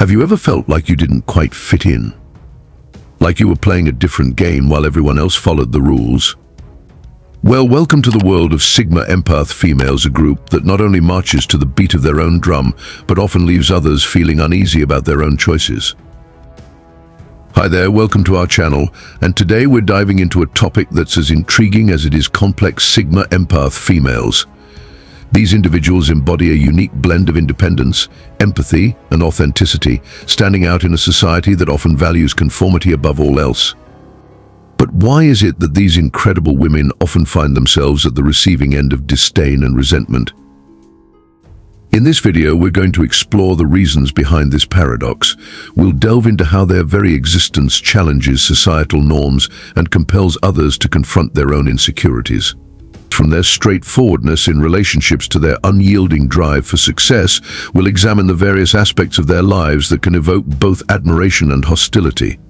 Have you ever felt like you didn't quite fit in? Like you were playing a different game while everyone else followed the rules? Well, welcome to the world of Sigma Empath females, a group that not only marches to the beat of their own drum, but often leaves others feeling uneasy about their own choices. Hi there, welcome to our channel, and today we're diving into a topic that's as intriguing as it is complex: Sigma Empath females. These individuals embody a unique blend of independence, empathy, and authenticity, standing out in a society that often values conformity above all else. But why is it that these incredible women often find themselves at the receiving end of disdain and resentment? In this video, we're going to explore the reasons behind this paradox. We'll delve into how their very existence challenges societal norms and compels others to confront their own insecurities. From their straightforwardness in relationships to their unyielding drive for success, we'll examine the various aspects of their lives that can evoke both admiration and hostility.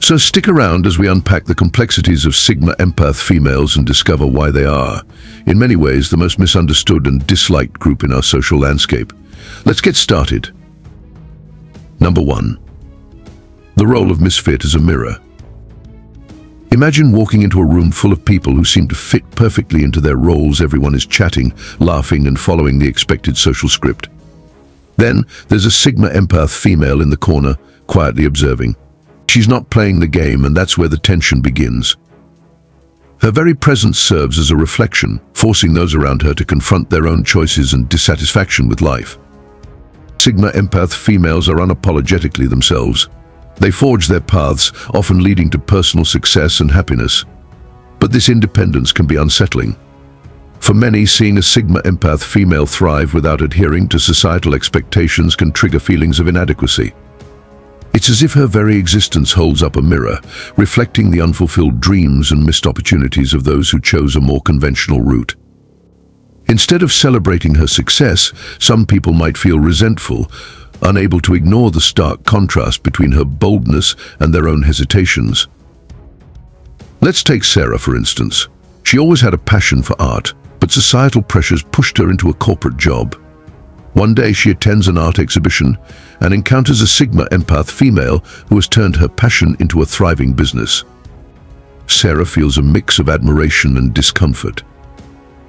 So stick around as we unpack the complexities of Sigma Empath females and discover why they are, in many ways, the most misunderstood and disliked group in our social landscape. Let's get started. Number 1. The role of misfit as a mirror. Imagine walking into a room full of people who seem to fit perfectly into their roles. Everyone is chatting, laughing, and following the expected social script. Then there's a Sigma Empath female in the corner, quietly observing. She's not playing the game, and that's where the tension begins. Her very presence serves as a reflection, forcing those around her to confront their own choices and dissatisfaction with life. Sigma Empath females are unapologetically themselves. They forge their paths, often leading to personal success and happiness. But this independence can be unsettling. For many, seeing a Sigma Empath female thrive without adhering to societal expectations can trigger feelings of inadequacy. It's as if her very existence holds up a mirror, reflecting the unfulfilled dreams and missed opportunities of those who chose a more conventional route. Instead of celebrating her success, some people might feel resentful, unable to ignore the stark contrast between her boldness and their own hesitations. Let's take Sarah, for instance. She always had a passion for art, but societal pressures pushed her into a corporate job. One day she attends an art exhibition and encounters a Sigma Empath female who has turned her passion into a thriving business. Sarah feels a mix of admiration and discomfort.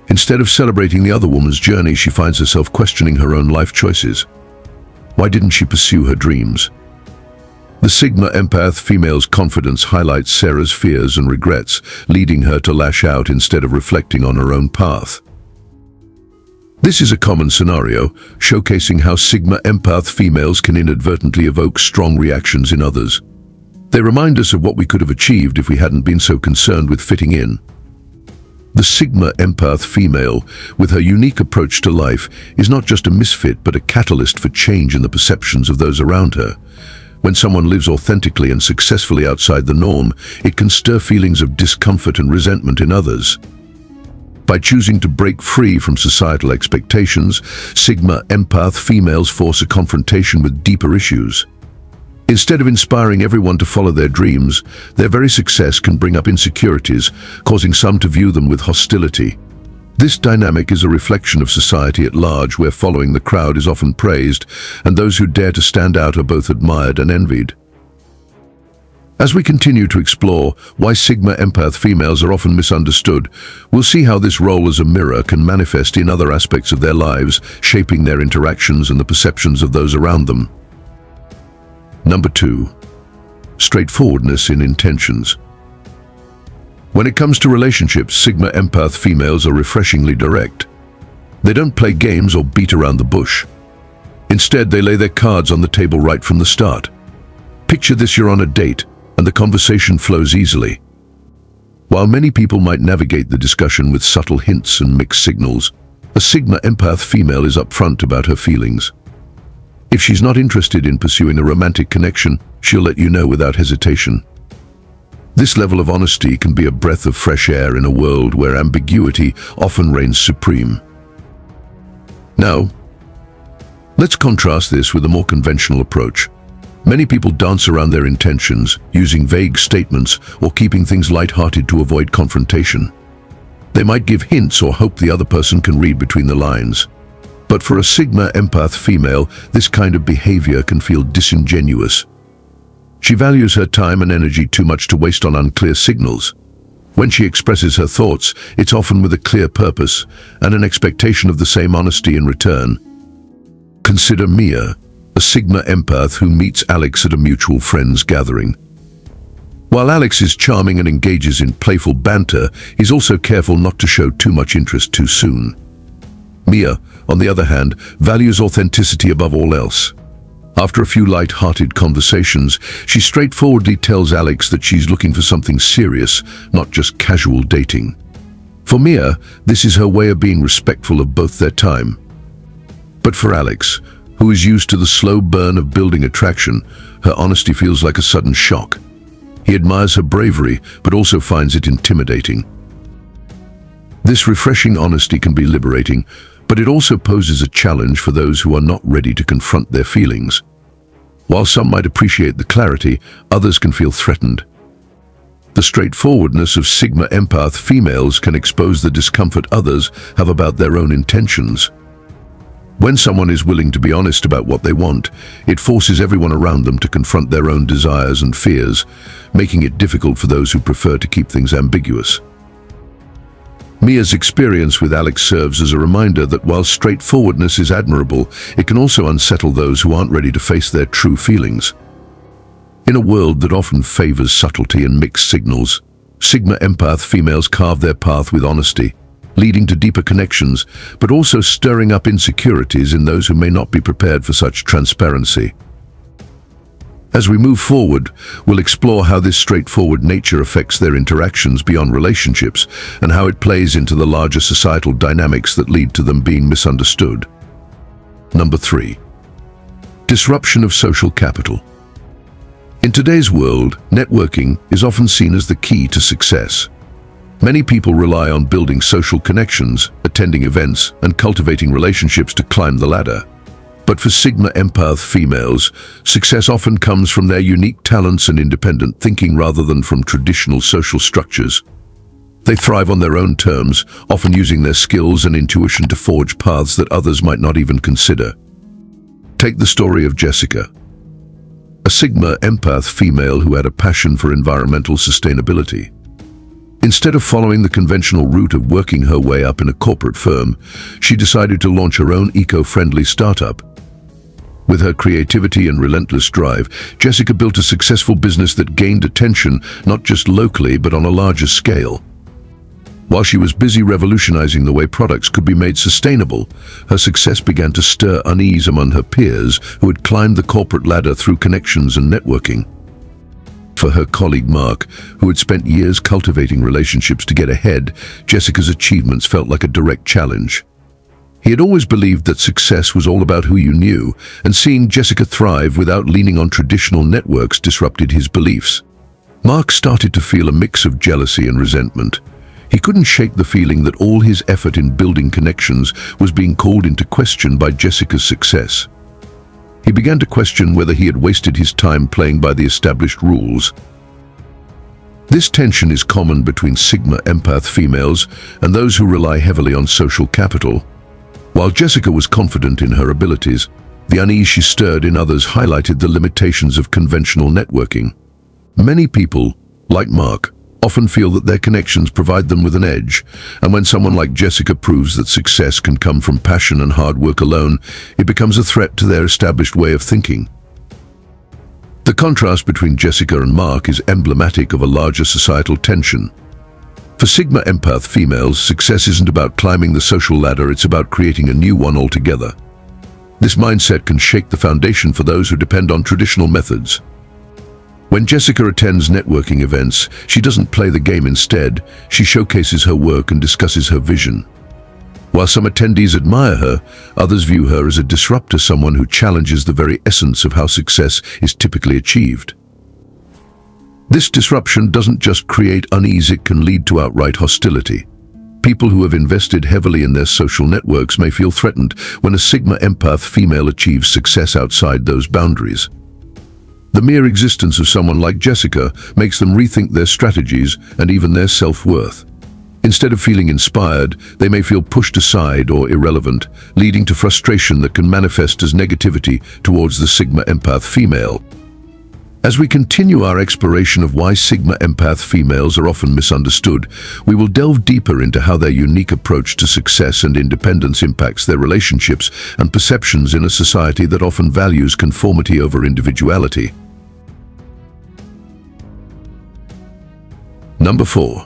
Instead of celebrating the other woman's journey, she finds herself questioning her own life choices. Why didn't she pursue her dreams? The Sigma Empath female's confidence highlights Sarah's fears and regrets, leading her to lash out instead of reflecting on her own path. This is a common scenario, showcasing how Sigma Empath females can inadvertently evoke strong reactions in others. They remind us of what we could have achieved if we hadn't been so concerned with fitting in. The Sigma Empath female, with her unique approach to life, is not just a misfit but a catalyst for change in the perceptions of those around her. When someone lives authentically and successfully outside the norm, it can stir feelings of discomfort and resentment in others. By choosing to break free from societal expectations, Sigma Empath females force a confrontation with deeper issues. Instead of inspiring everyone to follow their dreams, their very success can bring up insecurities, causing some to view them with hostility. This dynamic is a reflection of society at large, where following the crowd is often praised, and those who dare to stand out are both admired and envied. As we continue to explore why Sigma Empath females are often misunderstood, we'll see how this role as a mirror can manifest in other aspects of their lives, shaping their interactions and the perceptions of those around them. Number 2. Straightforwardness in intentions. When it comes to relationships, Sigma Empath females are refreshingly direct. They don't play games or beat around the bush. Instead, they lay their cards on the table right from the start. Picture this: you're on a date, and the conversation flows easily. While many people might navigate the discussion with subtle hints and mixed signals, a Sigma Empath female is upfront about her feelings. If she's not interested in pursuing a romantic connection, she'll let you know without hesitation. This level of honesty can be a breath of fresh air in a world where ambiguity often reigns supreme. Now, let's contrast this with a more conventional approach. Many people dance around their intentions, using vague statements or keeping things light-hearted to avoid confrontation. They might give hints or hope the other person can read between the lines. But for a Sigma Empath female, this kind of behavior can feel disingenuous. She values her time and energy too much to waste on unclear signals. When she expresses her thoughts, it's often with a clear purpose and an expectation of the same honesty in return. Consider Mia, a Sigma Empath who meets Alex at a mutual friend's gathering. While Alex is charming and engages in playful banter, he's also careful not to show too much interest too soon. Mia, on the other hand, values authenticity above all else. After a few light-hearted conversations, she straightforwardly tells Alex that she's looking for something serious, not just casual dating. For Mia, this is her way of being respectful of both their time. But for Alex, who is used to the slow burn of building attraction, her honesty feels like a sudden shock. He admires her bravery, but also finds it intimidating. This refreshing honesty can be liberating, but it also poses a challenge for those who are not ready to confront their feelings. While some might appreciate the clarity, others can feel threatened. The straightforwardness of Sigma Empath females can expose the discomfort others have about their own intentions. When someone is willing to be honest about what they want, it forces everyone around them to confront their own desires and fears, making it difficult for those who prefer to keep things ambiguous. Mia's experience with Alex serves as a reminder that while straightforwardness is admirable, it can also unsettle those who aren't ready to face their true feelings. In a world that often favors subtlety and mixed signals, Sigma Empath females carve their path with honesty, leading to deeper connections, but also stirring up insecurities in those who may not be prepared for such transparency. As we move forward, we'll explore how this straightforward nature affects their interactions beyond relationships and how it plays into the larger societal dynamics that lead to them being misunderstood. Number 3, disruption of social capital. In today's world, networking is often seen as the key to success. Many people rely on building social connections, attending events, and cultivating relationships to climb the ladder. But for Sigma Empath females, success often comes from their unique talents and independent thinking rather than from traditional social structures. They thrive on their own terms, often using their skills and intuition to forge paths that others might not even consider. Take the story of Jessica, a Sigma Empath female who had a passion for environmental sustainability. Instead of following the conventional route of working her way up in a corporate firm, she decided to launch her own eco-friendly startup. With her creativity and relentless drive, Jessica built a successful business that gained attention not just locally but on a larger scale. While she was busy revolutionizing the way products could be made sustainable, her success began to stir unease among her peers who had climbed the corporate ladder through connections and networking. For her colleague Mark, who had spent years cultivating relationships to get ahead, Jessica's achievements felt like a direct challenge. He had always believed that success was all about who you knew, and seeing Jessica thrive without leaning on traditional networks disrupted his beliefs. Mark started to feel a mix of jealousy and resentment. He couldn't shake the feeling that all his effort in building connections was being called into question by Jessica's success. He began to question whether he had wasted his time playing by the established rules. This tension is common between Sigma Empath females and those who rely heavily on social capital. While Jessica was confident in her abilities, the unease she stirred in others highlighted the limitations of conventional networking. Many people, like Mark, often feel that their connections provide them with an edge, and when someone like Jessica proves that success can come from passion and hard work alone, it becomes a threat to their established way of thinking. The contrast between Jessica and Mark is emblematic of a larger societal tension. For Sigma Empath females, success isn't about climbing the social ladder, it's about creating a new one altogether. This mindset can shake the foundation for those who depend on traditional methods. When Jessica attends networking events, she doesn't play the game. Instead, she showcases her work and discusses her vision. While some attendees admire her, others view her as a disruptor, someone who challenges the very essence of how success is typically achieved. This disruption doesn't just create unease, it can lead to outright hostility. People who have invested heavily in their social networks may feel threatened when a Sigma Empath female achieves success outside those boundaries. The mere existence of someone like Jessica makes them rethink their strategies and even their self-worth. Instead of feeling inspired, they may feel pushed aside or irrelevant, leading to frustration that can manifest as negativity towards the Sigma Empath female. As we continue our exploration of why Sigma Empath females are often misunderstood, we will delve deeper into how their unique approach to success and independence impacts their relationships and perceptions in a society that often values conformity over individuality. Number 4.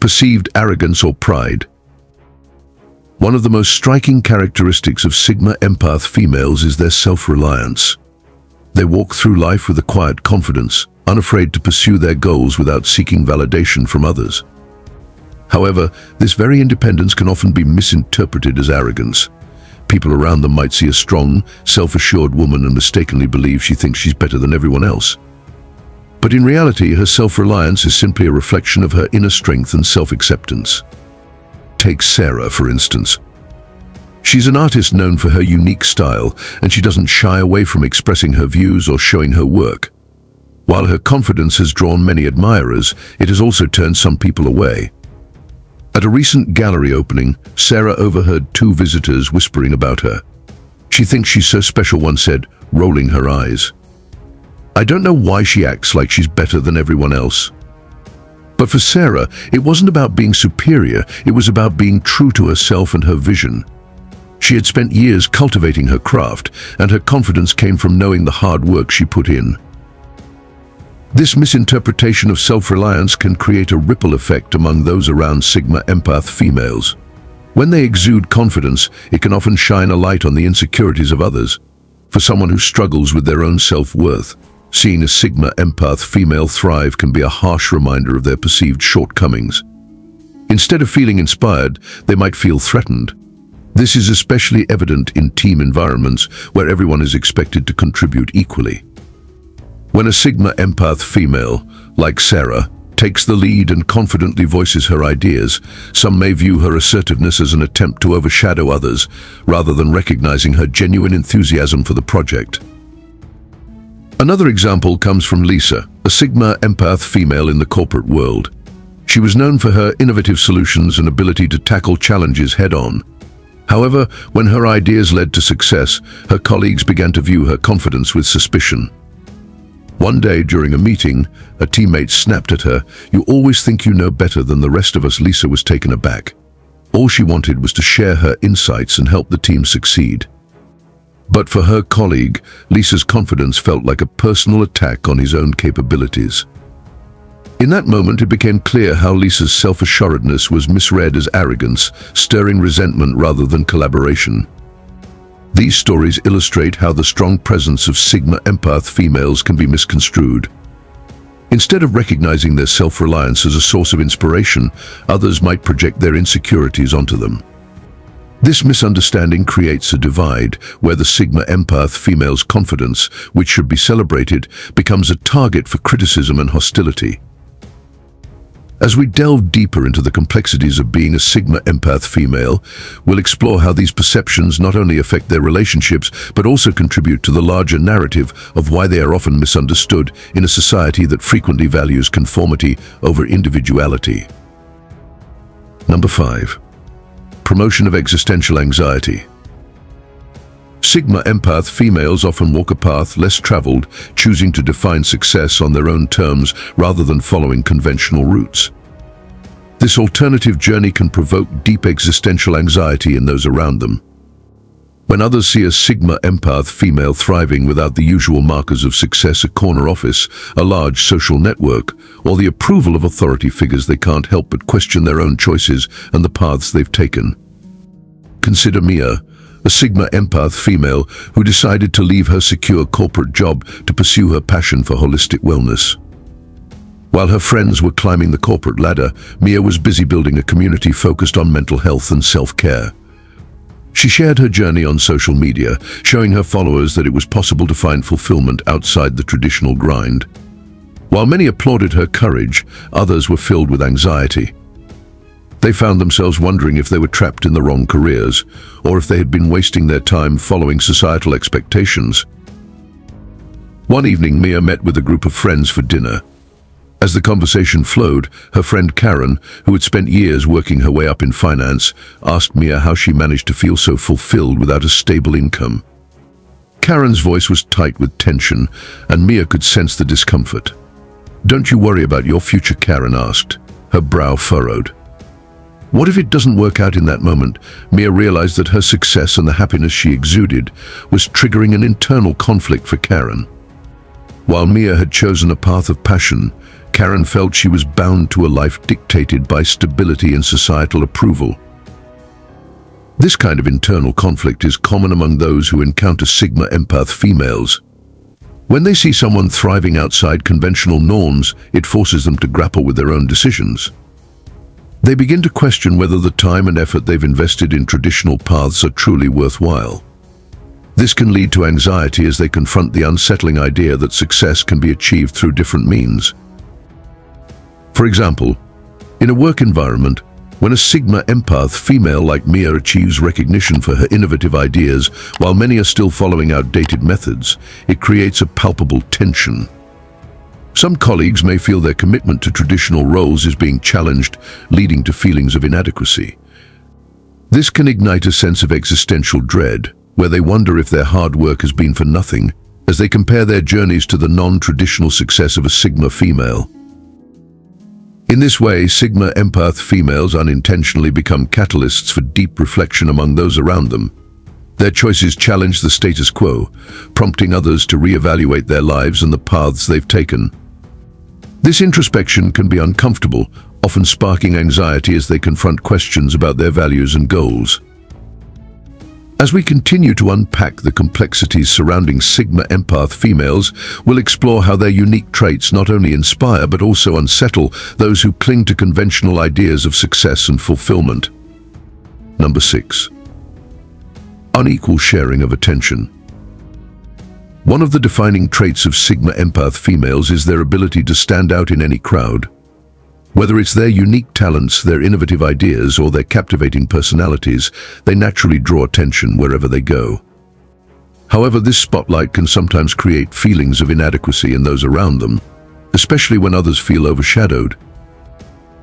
Perceived arrogance or pride. One of the most striking characteristics of Sigma Empath females is their self-reliance. They walk through life with a quiet confidence, unafraid to pursue their goals without seeking validation from others. However, this very independence can often be misinterpreted as arrogance. People around them might see a strong, self-assured woman and mistakenly believe she thinks she's better than everyone else. But in reality, her self-reliance is simply a reflection of her inner strength and self-acceptance. Take Sarah, for instance. She's an artist known for her unique style, and she doesn't shy away from expressing her views or showing her work. While her confidence has drawn many admirers, it has also turned some people away. At a recent gallery opening, Sarah overheard two visitors whispering about her. "She thinks she's so special," one said, rolling her eyes. "I don't know why she acts like she's better than everyone else." But for Sarah, it wasn't about being superior, it was about being true to herself and her vision. She had spent years cultivating her craft, and her confidence came from knowing the hard work she put in. This misinterpretation of self-reliance can create a ripple effect among those around Sigma Empath females. When they exude confidence, it can often shine a light on the insecurities of others. For someone who struggles with their own self-worth, seeing a Sigma Empath female thrive can be a harsh reminder of their perceived shortcomings. Instead of feeling inspired, they might feel threatened. This is especially evident in team environments where everyone is expected to contribute equally. When a Sigma Empath female, like Sarah, takes the lead and confidently voices her ideas, some may view her assertiveness as an attempt to overshadow others, rather than recognizing her genuine enthusiasm for the project. Another example comes from Lisa, a Sigma Empath female in the corporate world. She was known for her innovative solutions and ability to tackle challenges head-on. However, when her ideas led to success, her colleagues began to view her confidence with suspicion. One day during a meeting, a teammate snapped at her, "You always think you know better than the rest of us." Lisa was taken aback. All she wanted was to share her insights and help the team succeed. But for her colleague, Lisa's confidence felt like a personal attack on his own capabilities. In that moment, it became clear how Lisa's self-assuredness was misread as arrogance, stirring resentment rather than collaboration. These stories illustrate how the strong presence of Sigma Empath females can be misconstrued. Instead of recognizing their self-reliance as a source of inspiration, others might project their insecurities onto them. This misunderstanding creates a divide where the Sigma Empath female's confidence, which should be celebrated, becomes a target for criticism and hostility. As we delve deeper into the complexities of being a Sigma Empath female, we'll explore how these perceptions not only affect their relationships, but also contribute to the larger narrative of why they are often misunderstood in a society that frequently values conformity over individuality. Number 5. Promotion of existential anxiety. Sigma Empath females often walk a path less traveled, choosing to define success on their own terms rather than following conventional routes. This alternative journey can provoke deep existential anxiety in those around them. When others see a Sigma Empath female thriving without the usual markers of success, a corner office, a large social network, or the approval of authority figures, they can't help but question their own choices and the paths they've taken. Consider Mia, a Sigma Empath female who decided to leave her secure corporate job to pursue her passion for holistic wellness. While her friends were climbing the corporate ladder, Mia was busy building a community focused on mental health and self-care. She shared her journey on social media, showing her followers that it was possible to find fulfillment outside the traditional grind. While many applauded her courage, others were filled with anxiety. They found themselves wondering if they were trapped in the wrong careers, or if they had been wasting their time following societal expectations. One evening, Mia met with a group of friends for dinner. As the conversation flowed, her friend Karen, who had spent years working her way up in finance, asked Mia how she managed to feel so fulfilled without a stable income. Karen's voice was tight with tension, and Mia could sense the discomfort. "Don't you worry about your future," Karen asked, her brow furrowed. What if it doesn't work out in that moment? Mia realized that her success and the happiness she exuded was triggering an internal conflict for Karen. While Mia had chosen a path of passion, Karen felt she was bound to a life dictated by stability and societal approval. This kind of internal conflict is common among those who encounter Sigma Empath females. When they see someone thriving outside conventional norms, it forces them to grapple with their own decisions. They begin to question whether the time and effort they've invested in traditional paths are truly worthwhile. This can lead to anxiety as they confront the unsettling idea that success can be achieved through different means. For example, in a work environment, when a Sigma Empath female like Mia achieves recognition for her innovative ideas while many are still following outdated methods, it creates a palpable tension. Some colleagues may feel their commitment to traditional roles is being challenged, leading to feelings of inadequacy. This can ignite a sense of existential dread, where they wonder if their hard work has been for nothing, as they compare their journeys to the non-traditional success of a Sigma female. In this way, Sigma Empath females unintentionally become catalysts for deep reflection among those around them. Their choices challenge the status quo, prompting others to reevaluate their lives and the paths they've taken. This introspection can be uncomfortable, often sparking anxiety as they confront questions about their values and goals. As we continue to unpack the complexities surrounding Sigma Empath females, we'll explore how their unique traits not only inspire but also unsettle those who cling to conventional ideas of success and fulfillment. Number 6. Unequal sharing of attention. One of the defining traits of Sigma Empath females is their ability to stand out in any crowd. Whether it's their unique talents, their innovative ideas, or their captivating personalities, they naturally draw attention wherever they go. However, this spotlight can sometimes create feelings of inadequacy in those around them, especially when others feel overshadowed.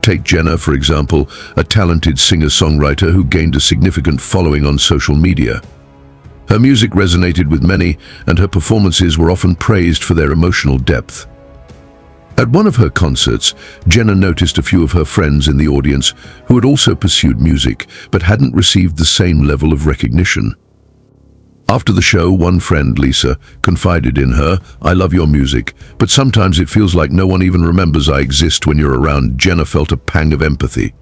Take Jenna, for example, a talented singer-songwriter who gained a significant following on social media. Her music resonated with many, and her performances were often praised for their emotional depth. At one of her concerts, Jenna noticed a few of her friends in the audience who had also pursued music but hadn't received the same level of recognition. After the show, one friend, Lisa, confided in her, "I love your music, but sometimes it feels like no one even remembers I exist when you're around." Jenna felt a pang of empathy.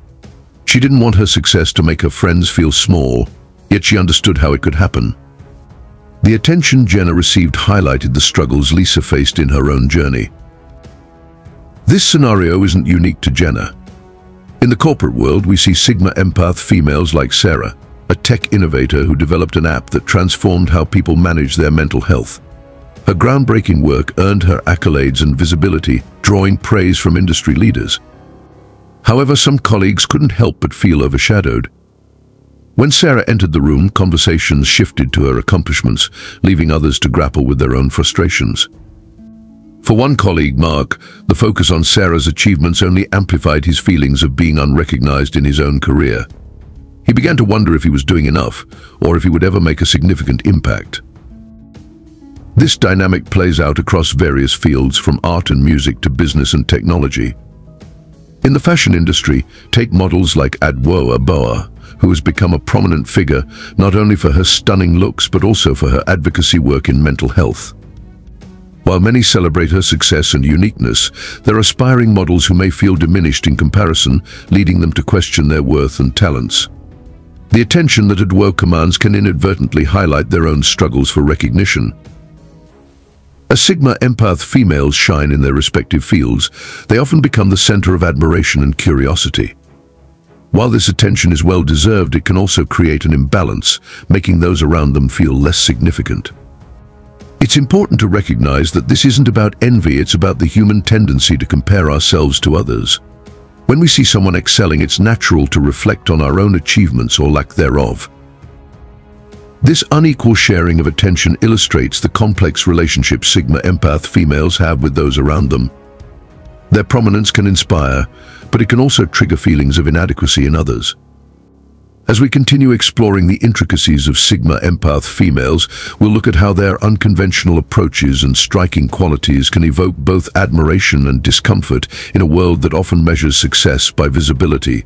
She didn't want her success to make her friends feel small, yet she understood how it could happen. The attention Jenna received highlighted the struggles Lisa faced in her own journey. This scenario isn't unique to Jenna. In the corporate world, we see Sigma Empath females like Sarah, a tech innovator who developed an app that transformed how people manage their mental health. Her groundbreaking work earned her accolades and visibility, drawing praise from industry leaders. However, some colleagues couldn't help but feel overshadowed. When Sarah entered the room, conversations shifted to her accomplishments, leaving others to grapple with their own frustrations. For one colleague, Mark, the focus on Sarah's achievements only amplified his feelings of being unrecognized in his own career. He began to wonder if he was doing enough, or if he would ever make a significant impact. This dynamic plays out across various fields, from art and music to business and technology. In the fashion industry, take models like Adwoa Boa, who has become a prominent figure not only for her stunning looks but also for her advocacy work in mental health. While many celebrate her success and uniqueness, there are aspiring models who may feel diminished in comparison, leading them to question their worth and talents. The attention that Adwoa commands can inadvertently highlight their own struggles for recognition. As Sigma Empath females shine in their respective fields, they often become the center of admiration and curiosity. While this attention is well-deserved, it can also create an imbalance, making those around them feel less significant. It's important to recognize that this isn't about envy, it's about the human tendency to compare ourselves to others. When we see someone excelling, it's natural to reflect on our own achievements or lack thereof. This unequal sharing of attention illustrates the complex relationship Sigma Empath females have with those around them. Their prominence can inspire, but it can also trigger feelings of inadequacy in others. As we continue exploring the intricacies of Sigma Empath females, we'll look at how their unconventional approaches and striking qualities can evoke both admiration and discomfort in a world that often measures success by visibility.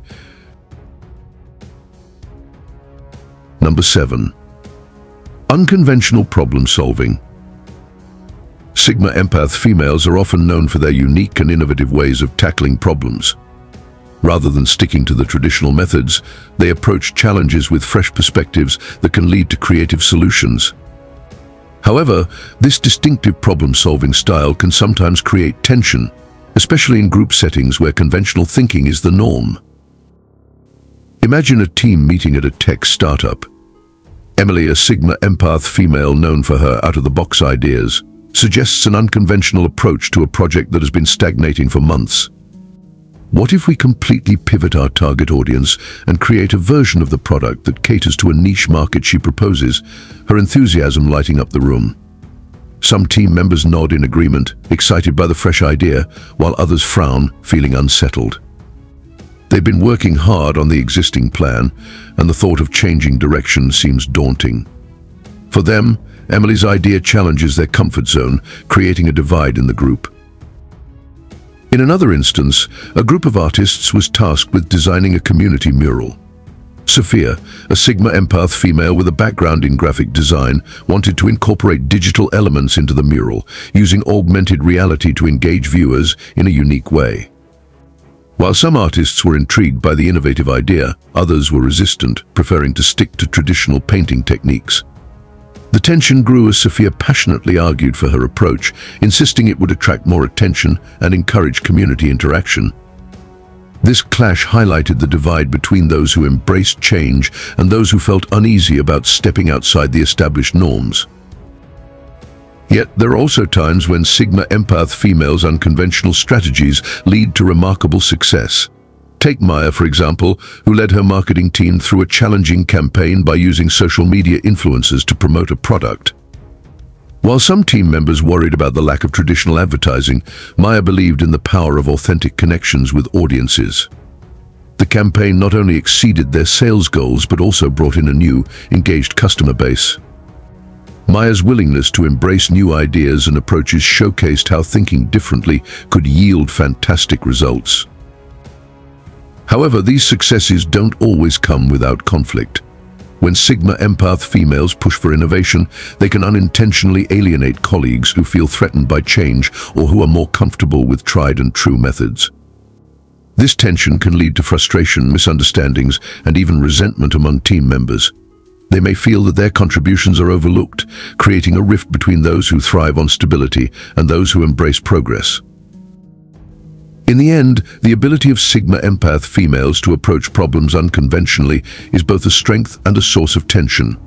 Number 7. Unconventional problem solving. Sigma Empath females are often known for their unique and innovative ways of tackling problems. Rather than sticking to the traditional methods, they approach challenges with fresh perspectives that can lead to creative solutions. However, this distinctive problem-solving style can sometimes create tension, especially in group settings where conventional thinking is the norm. Imagine a team meeting at a tech startup. Emily, a Sigma Empath female known for her out-of-the-box ideas, suggests an unconventional approach to a project that has been stagnating for months. What if we completely pivot our target audience and create a version of the product that caters to a niche market she proposes, her enthusiasm lighting up the room? Some team members nod in agreement, excited by the fresh idea, while others frown, feeling unsettled. They've been working hard on the existing plan, and the thought of changing direction seems daunting. For them, Emily's idea challenges their comfort zone, creating a divide in the group. In another instance, a group of artists was tasked with designing a community mural. Sophia, a Sigma Empath female with a background in graphic design, wanted to incorporate digital elements into the mural, using augmented reality to engage viewers in a unique way. While some artists were intrigued by the innovative idea, others were resistant, preferring to stick to traditional painting techniques. The tension grew as Sophia passionately argued for her approach, insisting it would attract more attention and encourage community interaction. This clash highlighted the divide between those who embraced change and those who felt uneasy about stepping outside the established norms. Yet there are also times when Sigma Empath females' unconventional strategies lead to remarkable success. Take Maya, for example, who led her marketing team through a challenging campaign by using social media influencers to promote a product. While some team members worried about the lack of traditional advertising, Maya believed in the power of authentic connections with audiences. The campaign not only exceeded their sales goals but also brought in a new, engaged customer base. Maya's willingness to embrace new ideas and approaches showcased how thinking differently could yield fantastic results. However, these successes don't always come without conflict. When Sigma Empath females push for innovation, they can unintentionally alienate colleagues who feel threatened by change or who are more comfortable with tried and true methods. This tension can lead to frustration, misunderstandings, and even resentment among team members. They may feel that their contributions are overlooked, creating a rift between those who thrive on stability and those who embrace progress. In the end, the ability of Sigma Empath females to approach problems unconventionally is both a strength and a source of tension.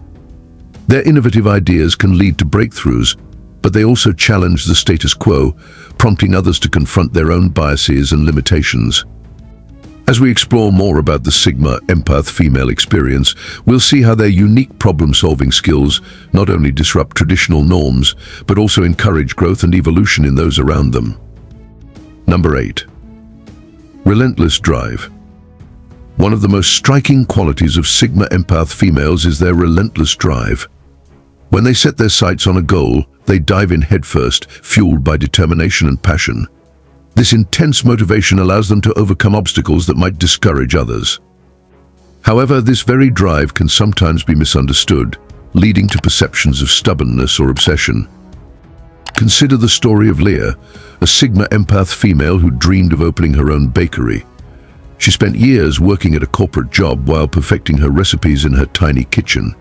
Their innovative ideas can lead to breakthroughs, but they also challenge the status quo, prompting others to confront their own biases and limitations. As we explore more about the Sigma Empath female experience, we'll see how their unique problem-solving skills not only disrupt traditional norms, but also encourage growth and evolution in those around them. Number 8. Relentless drive. One of the most striking qualities of Sigma Empath females is their relentless drive. When they set their sights on a goal, they dive in headfirst, fueled by determination and passion. This intense motivation allows them to overcome obstacles that might discourage others. However, this very drive can sometimes be misunderstood, leading to perceptions of stubbornness or obsession. Consider the story of Leah, a Sigma Empath female who dreamed of opening her own bakery. She spent years working at a corporate job while perfecting her recipes in her tiny kitchen.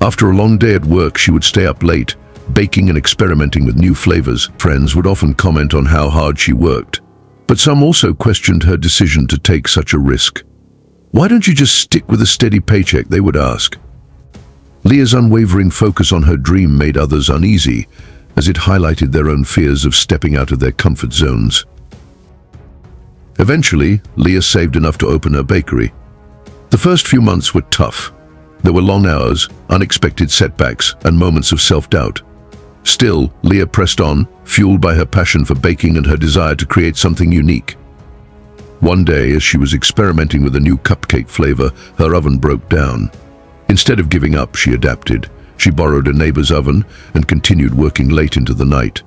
After a long day at work, she would stay up late, baking and experimenting with new flavors. Friends would often comment on how hard she worked, but some also questioned her decision to take such a risk. "Why don't you just stick with a steady paycheck?" they would ask. Leah's unwavering focus on her dream made others uneasy, as it highlighted their own fears of stepping out of their comfort zones. Eventually, Leah saved enough to open her bakery. The first few months were tough. There were long hours, unexpected setbacks, and moments of self-doubt. Still, Leah pressed on, fueled by her passion for baking and her desire to create something unique. One day, as she was experimenting with a new cupcake flavor, her oven broke down. Instead of giving up, she adapted. She borrowed a neighbor's oven and continued working late into the night.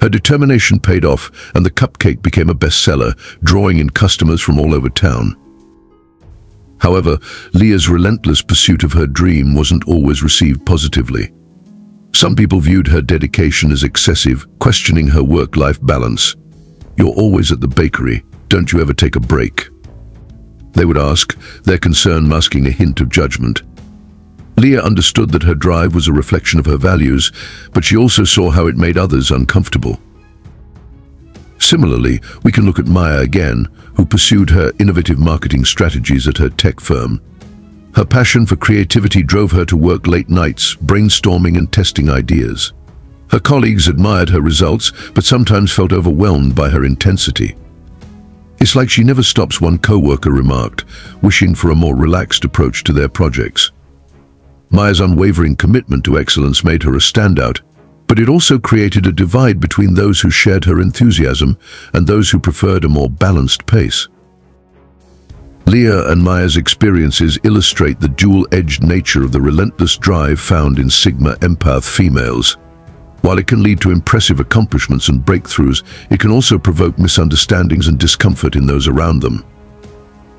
Her determination paid off, and the cupcake became a bestseller, drawing in customers from all over town. However, Leah's relentless pursuit of her dream wasn't always received positively. Some people viewed her dedication as excessive, questioning her work-life balance. "You're always at the bakery. Don't you ever take a break?" they would ask, their concern masking a hint of judgment. Leah understood that her drive was a reflection of her values, but she also saw how it made others uncomfortable. Similarly, we can look at Maya again, who pursued her innovative marketing strategies at her tech firm. Her passion for creativity drove her to work late nights, brainstorming and testing ideas. Her colleagues admired her results, but sometimes felt overwhelmed by her intensity. "It's like she never stops," one co-worker remarked, wishing for a more relaxed approach to their projects. Maya's unwavering commitment to excellence made her a standout, but it also created a divide between those who shared her enthusiasm and those who preferred a more balanced pace. Leah and Maya's experiences illustrate the dual-edged nature of the relentless drive found in Sigma Empath females. While it can lead to impressive accomplishments and breakthroughs, it can also provoke misunderstandings and discomfort in those around them.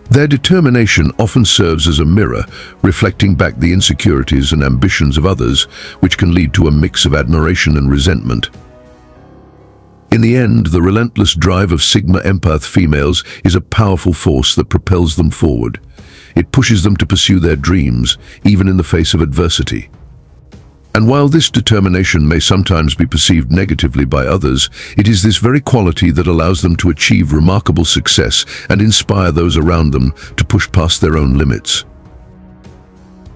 Their determination often serves as a mirror, reflecting back the insecurities and ambitions of others, which can lead to a mix of admiration and resentment. In the end, the relentless drive of Sigma Empath females is a powerful force that propels them forward. It pushes them to pursue their dreams, even in the face of adversity. And while this determination may sometimes be perceived negatively by others, it is this very quality that allows them to achieve remarkable success and inspire those around them to push past their own limits.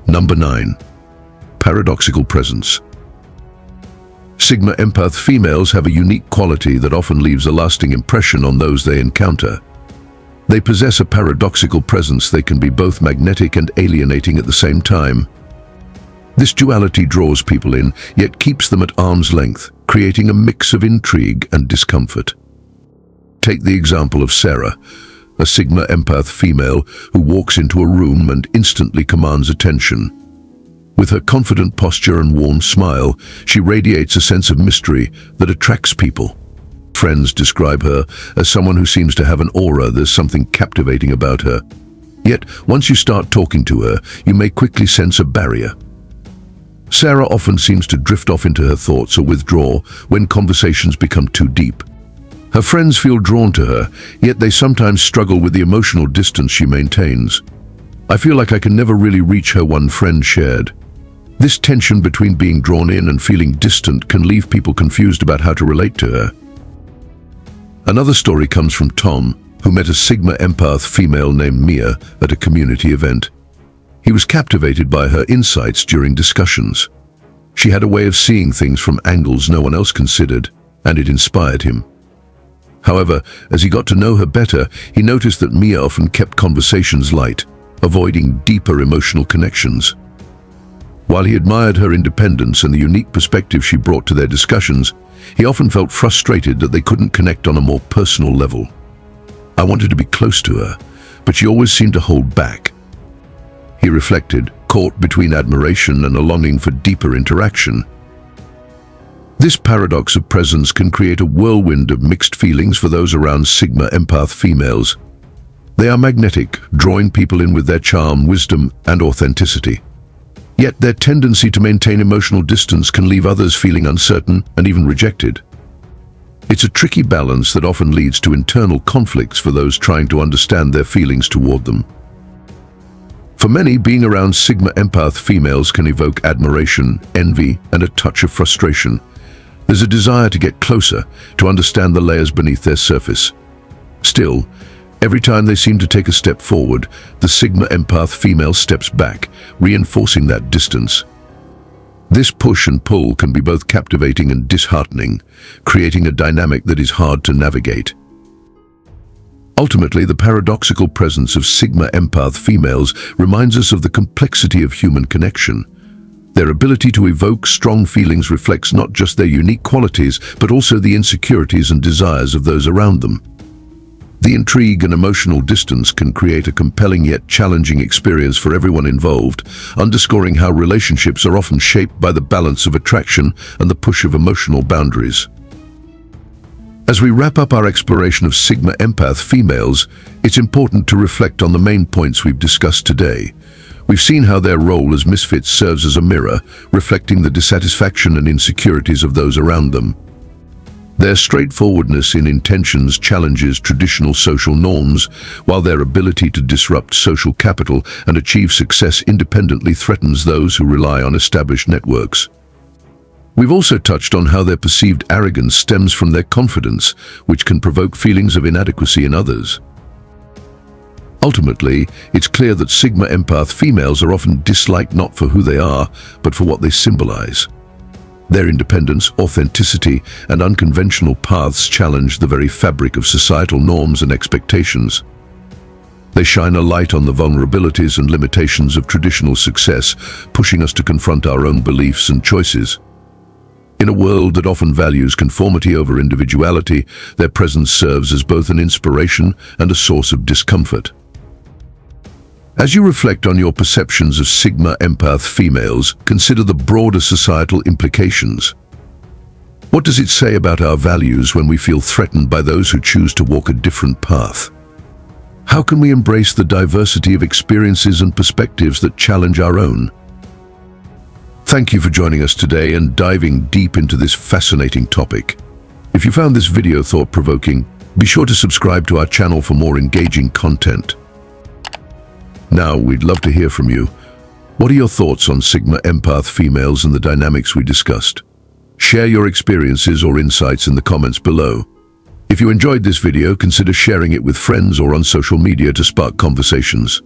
Number 9. Paradoxical presence. Sigma Empath females have a unique quality that often leaves a lasting impression on those they encounter. They possess a paradoxical presence. They can be both magnetic and alienating at the same time. This duality draws people in, yet keeps them at arm's length, creating a mix of intrigue and discomfort. Take the example of Sarah, a Sigma Empath female who walks into a room and instantly commands attention. With her confident posture and warm smile, she radiates a sense of mystery that attracts people. Friends describe her as someone who seems to have an aura. There's something captivating about her. Yet, once you start talking to her, you may quickly sense a barrier. Sarah often seems to drift off into her thoughts or withdraw when conversations become too deep. Her friends feel drawn to her, yet they sometimes struggle with the emotional distance she maintains. "I feel like I can never really reach her," one friend shared. This tension between being drawn in and feeling distant can leave people confused about how to relate to her. Another story comes from Tom, who met a Sigma Empath female named Mia at a community event. He was captivated by her insights during discussions. She had a way of seeing things from angles no one else considered, and it inspired him. However, as he got to know her better, he noticed that Mia often kept conversations light, avoiding deeper emotional connections. While he admired her independence and the unique perspective she brought to their discussions, he often felt frustrated that they couldn't connect on a more personal level. "I wanted to be close to her, but she always seemed to hold back," he reflected, caught between admiration and a longing for deeper interaction. This paradox of presence can create a whirlwind of mixed feelings for those around Sigma Empath females. They are magnetic, drawing people in with their charm, wisdom, and authenticity. Yet their tendency to maintain emotional distance can leave others feeling uncertain and even rejected. It's a tricky balance that often leads to internal conflicts for those trying to understand their feelings toward them. For many, being around Sigma Empath females can evoke admiration, envy, and a touch of frustration. There's a desire to get closer, to understand the layers beneath their surface. Still, every time they seem to take a step forward, the Sigma Empath female steps back, reinforcing that distance. This push and pull can be both captivating and disheartening, creating a dynamic that is hard to navigate. Ultimately, the paradoxical presence of Sigma Empath females reminds us of the complexity of human connection. Their ability to evoke strong feelings reflects not just their unique qualities, but also the insecurities and desires of those around them. The intrigue and emotional distance can create a compelling yet challenging experience for everyone involved, underscoring how relationships are often shaped by the balance of attraction and the push of emotional boundaries. As we wrap up our exploration of Sigma Empath females, it's important to reflect on the main points we've discussed today. We've seen how their role as misfits serves as a mirror, reflecting the dissatisfaction and insecurities of those around them. Their straightforwardness in intentions challenges traditional social norms, while their ability to disrupt social capital and achieve success independently threatens those who rely on established networks. We've also touched on how their perceived arrogance stems from their confidence, which can provoke feelings of inadequacy in others. Ultimately, it's clear that Sigma Empath females are often disliked not for who they are, but for what they symbolize. Their independence, authenticity, and unconventional paths challenge the very fabric of societal norms and expectations. They shine a light on the vulnerabilities and limitations of traditional success, pushing us to confront our own beliefs and choices. In a world that often values conformity over individuality, their presence serves as both an inspiration and a source of discomfort. As you reflect on your perceptions of Sigma Empath females, consider the broader societal implications. What does it say about our values when we feel threatened by those who choose to walk a different path? How can we embrace the diversity of experiences and perspectives that challenge our own? Thank you for joining us today and diving deep into this fascinating topic. If you found this video thought-provoking, be sure to subscribe to our channel for more engaging content. Now, we'd love to hear from you. What are your thoughts on Sigma Empath females and the dynamics we discussed? Share your experiences or insights in the comments below. If you enjoyed this video, consider sharing it with friends or on social media to spark conversations.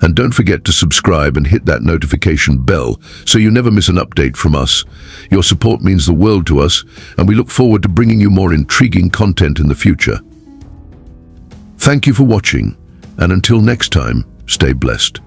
And don't forget to subscribe and hit that notification bell so you never miss an update from us. Your support means the world to us, and we look forward to bringing you more intriguing content in the future. Thank you for watching, and until next time, stay blessed.